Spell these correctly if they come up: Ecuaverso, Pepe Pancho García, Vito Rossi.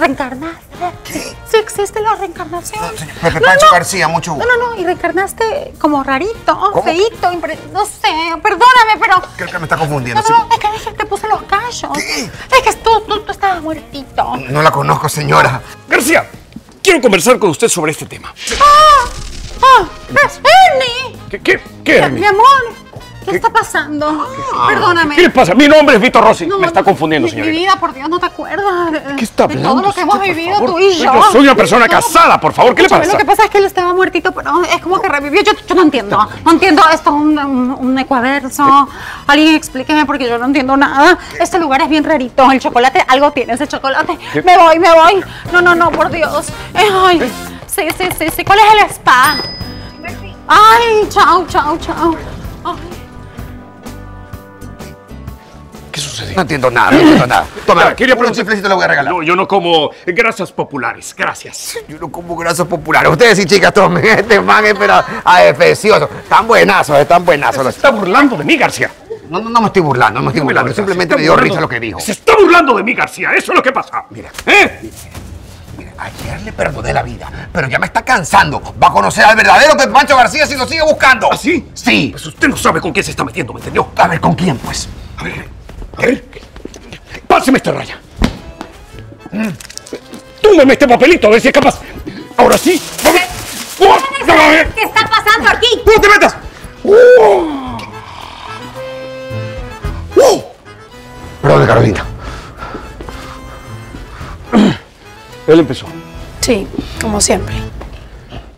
¿Reencarnaste? Sí existe la reencarnación. Pepe Pancho García, mucho gusto. No, y reencarnaste como rarito, feíto, no sé, perdóname, pero... Creo que me está confundiendo. No, es que te puse los callos. ¿Qué? Es que tú estabas muertito. No la conozco, señora. García, quiero conversar con usted sobre este tema. ¡Ernie! ¿Qué, Ernie? Mi amor, ¿qué está pasando? Perdóname. ¿Qué le pasa? Mi nombre es Vito Rossi. No, me está confundiendo, señorita. Mi vida, por Dios, no te acuerdas. ¿Qué está hablando? De todo lo que hemos vivido tú y yo. Yo soy una persona casada, por favor. ¿Qué le pasa? Lo que pasa es que él estaba muertito, pero es como que revivió. Yo no entiendo. No entiendo esto, un ecuaverso. Alguien explíqueme porque yo no entiendo nada. Este lugar es bien rarito. El chocolate, algo tiene ese chocolate. Me voy. No, por Dios. Ay, sí. ¿Cuál es el spa? Ay, chao. ¿Qué sucede? No entiendo nada. Toma, quería un chiflecito, le voy a regalar. No, yo no como grasas populares, gracias. Yo no como grasas populares. Ustedes sí, chicas, tomen este man, pero defecioso. Están buenazos. Se está burlando de mí, García. No me estoy burlando, Simplemente me dio risa lo que dijo. Se está burlando de mí, García. Eso es lo que pasa. Mira, ayer le perdoné la vida, pero ya me está cansando. Va a conocer al verdadero Pepe Pancho García si lo sigue buscando. ¿Ah, sí? Sí. Pues usted no sabe con quién se está metiendo, ¿me entendió? A ver, ¿con quién, pues? A ver. Páseme esta raya. Túmbeme este papelito, a ver si es capaz. Ahora sí. ¿Qué está pasando aquí? ¡No te metas! Perdón, Carolina. Él empezó. Sí, como siempre.